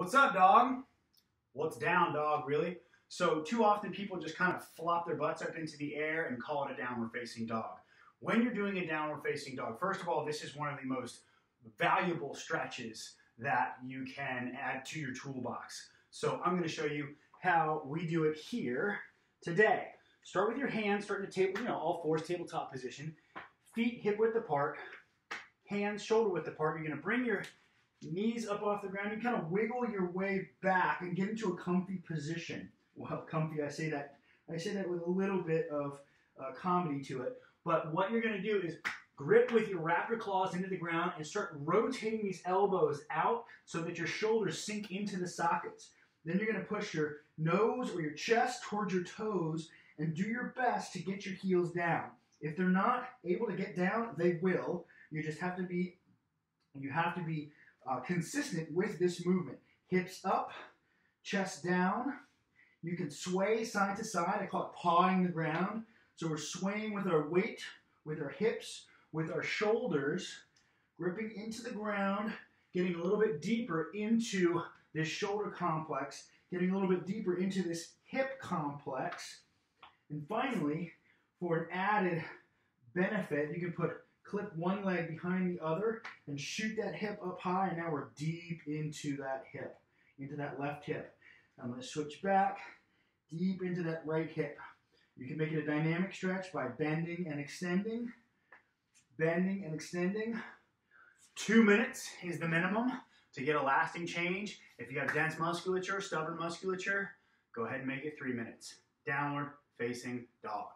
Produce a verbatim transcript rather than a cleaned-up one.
What's up, dog? What's down, dog, really? So too often people just kind of flop their butts up into the air and call it a downward facing dog. When you're doing a downward facing dog, first of all, this is one of the most valuable stretches that you can add to your toolbox. So I'm going to show you how we do it here today. Start with your hands, start in the table, you know, all fours, tabletop position. Feet hip width apart, hands shoulder width apart. You're going to bring your knees up off the ground. You kind of wiggle your way back and get into a comfy position. Well, comfy, I say that, I say that with a little bit of uh, comedy to it. But what you're going to do is grip with your, wrap your claws into the ground and start rotating these elbows out so that your shoulders sink into the sockets. Then you're going to push your nose or your chest towards your toes and do your best to get your heels down. If they're not able to get down, they will. You just have to be, you have to be uh, consistent with this movement. Hips up, chest down. You can sway side to side. I call it pawing the ground. So we're swaying with our weight, with our hips, with our shoulders, gripping into the ground, getting a little bit deeper into this shoulder complex, getting a little bit deeper into this hip complex. And finally, for an added benefit, you can put clip one leg behind the other and shoot that hip up high, and now we're deep into that hip, into that left hip. I'm going to switch back, deep into that right hip. You can make it a dynamic stretch by bending and extending, bending and extending. Two minutes is the minimum to get a lasting change. If you have dense musculature, stubborn musculature, go ahead and make it three minutes. Downward facing dog.